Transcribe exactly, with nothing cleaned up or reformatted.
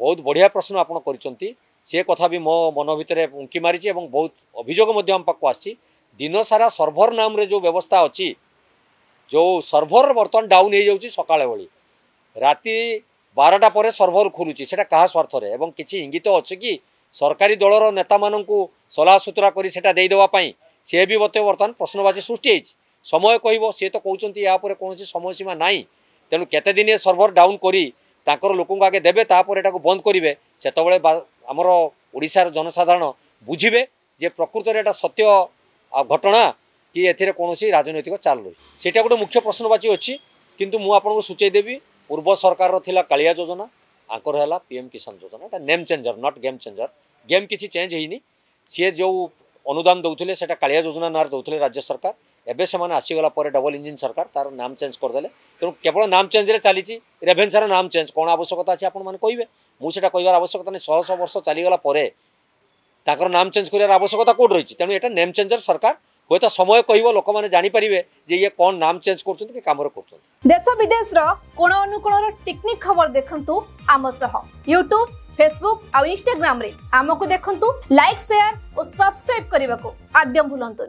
बहुत बढ़िया प्रश्न आपड़ कर सी कथा भी मो मन भितर उंकी मारी और बहुत अभियोग आम पाक आसी दिन सारा सर्भर नाम रे जो व्यवस्था अच्छी जो सर्भर बर्तमान डाउन हो जाऊँगी सका भाई राति बारटा पर सर्भर खोलुची से क्या स्वार्थरे एवं किसी इंगित अच्छे कि सरकारी दलर नेता मान सलाह सुतरा करदेवाई सी भी मत बर्तमान प्रश्नबाजी सृष्टि समय कह सी तो कौन या कौन समय सीमा नाई तेणु केतेदिन सर्भर डाउन करी तांकर लोक आगे देवे तापर एटा को बंद करेंगे से आमर ओडिशार जनसाधारण बुझे जे प्रकृत में एटा सत्य घटना कि एथिरे कोनोसी राजनैतिक चाल रही सेटा गोटे मुख्य प्रश्नवाची अच्छी किंतु मु आपनको सूचई देबी पूर्व सरकार थिला कालिया योजना आंकर हैला पीएम किसान योजना एटा name changer not game changer game किसी चेंज हैनी सी जो अनुदान दौले से कालिया योजना नार दौले राज्य सरकार एबे से आसीगला पर डबल इंजिन सरकार तार नाम चेंज करदेले तेणु केवल नाम चेंज रे चली रेभेन्सार नाम चेंज कौन आवश्यकता अच्छे आप कहे मुझे कहार आवश्यकता नहीं शह शह वर्ष चलीगला ताकर नाम चेंज करार आवश्यकता कौट रही तेणु ये नेम चेंजर सरकार हूँ तो समय कह लोक मैंने जापरेंगे जे ये कौन नाम चेंज कर कम देश विदेश कोण अनुकोण टेक्निक खबर देखु आम सह यूट्यूब फेसबुक और इंस्टाग्राम रे आमको देखु लाइक शेयर और सब्सक्राइब करने को आद्य भूलु।